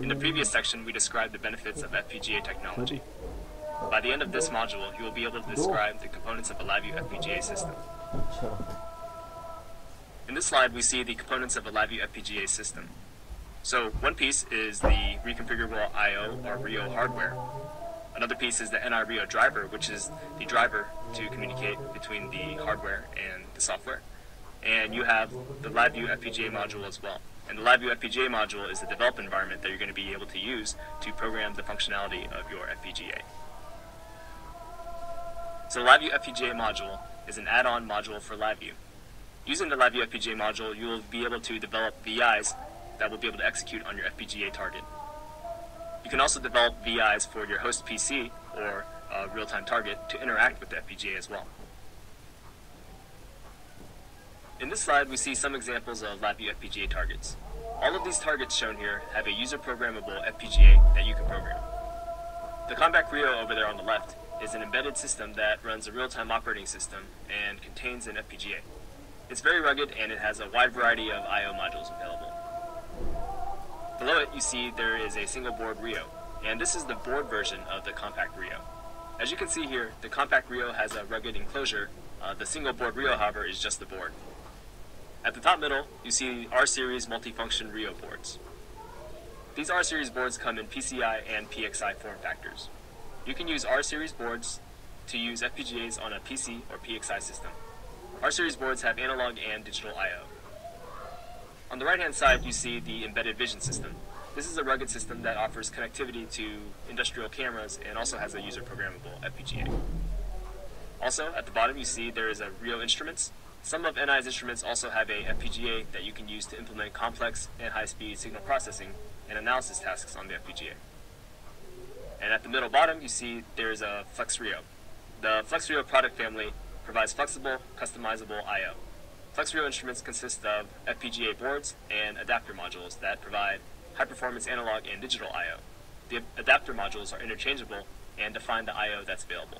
In the previous section, we described the benefits of FPGA technology. By the end of this module, you will be able to describe the components of a LabVIEW FPGA system. In this slide, we see the components of a LabVIEW FPGA system. So, one piece is the reconfigurable I/O or RIO hardware. Another piece is the NI-RIO driver, which is the driver to communicate between the hardware and the software. And you have the LabVIEW FPGA module as well. And the LabVIEW FPGA module is the develop environment that you're going to be able to use to program the functionality of your FPGA. So, the LabVIEW FPGA module is an add-on module for LabVIEW. Using the LabVIEW FPGA module, you will be able to develop VIs that will be able to execute on your FPGA target. You can also develop VIs for your host PC or real-time target to interact with the FPGA as well. In this slide, we see some examples of LabVIEW FPGA targets. All of these targets shown here have a user-programmable FPGA that you can program. The CompactRIO over there on the left is an embedded system that runs a real-time operating system and contains an FPGA. It's very rugged and it has a wide variety of I/O modules available. Below it, you see there is a single-board RIO, and this is the board version of the CompactRIO. As you can see here, the CompactRIO has a rugged enclosure. The single-board RIO, however, is just the board. At the top middle, you see R-series multifunction RIO boards. These R-series boards come in PCI and PXI form factors. You can use R-series boards to use FPGAs on a PC or PXI system. R-series boards have analog and digital I/O. On the right-hand side, you see the embedded vision system. This is a rugged system that offers connectivity to industrial cameras and also has a user-programmable FPGA. Also, at the bottom, you see there is a RIO instruments. Some of NI's instruments also have a FPGA that you can use to implement complex and high-speed signal processing and analysis tasks on the FPGA. And at the middle bottom, you see there is a FlexRIO. The FlexRIO product family provides flexible, customizable I/O. FlexRIO instruments consist of FPGA boards and adapter modules that provide high-performance analog and digital I/O. The adapter modules are interchangeable and define the I/O that's available.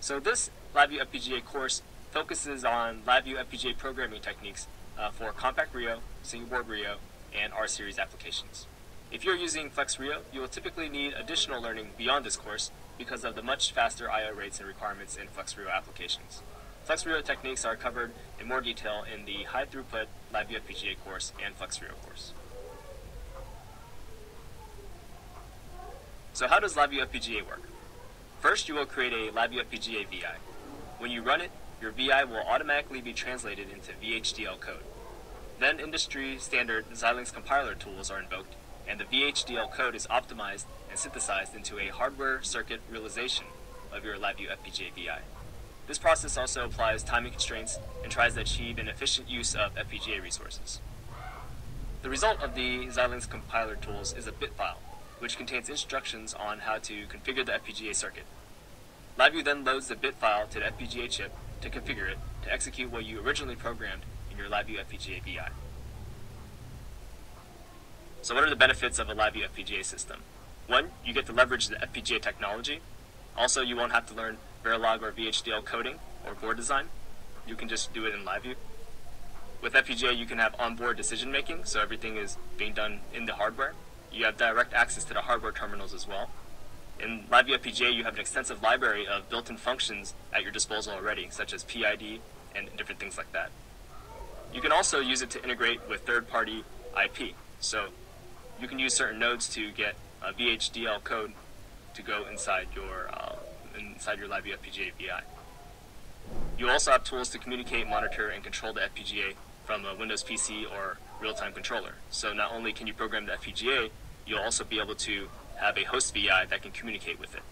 So this LabVIEW FPGA course focuses on LabVIEW FPGA programming techniques for CompactRIO, Single-Board RIO, and R-Series applications. If you're using FlexRIO, you will typically need additional learning beyond this course because of the much faster I/O rates and requirements in FlexRIO applications. FlexRIO techniques are covered in more detail in the high-throughput LabVIEW FPGA course and FlexRIO course. So how does LabVIEW FPGA work? First, you will create a LabVIEW FPGA VI. When you run it, your VI will automatically be translated into VHDL code. Then industry-standard Xilinx compiler tools are invoked, and the VHDL code is optimized and synthesized into a hardware circuit realization of your LabVIEW FPGA VI. This process also applies timing constraints and tries to achieve an efficient use of FPGA resources. The result of the Xilinx compiler tools is a bitfile, which contains instructions on how to configure the FPGA circuit. LabVIEW then loads the bitfile to the FPGA chip to configure it to execute what you originally programmed in your LabVIEW FPGA VI. So what are the benefits of a LabVIEW FPGA system? One, you get to leverage the FPGA technology. Also, you won't have to learn Verilog or VHDL coding or board design. You can just do it in LabVIEW. With FPGA, you can have onboard decision making, so everything is being done in the hardware. You have direct access to the hardware terminals as well. In LabVIEW FPGA, you have an extensive library of built-in functions at your disposal already, such as PID and different things like that. You can also use it to integrate with third-party IP. So you can use certain nodes to get a VHDL code to go inside your LabVIEW FPGA VI. You also have tools to communicate, monitor, and control the FPGA from a Windows PC or real-time controller. So not only can you program the FPGA, you'll also be able to have a host VI that can communicate with it.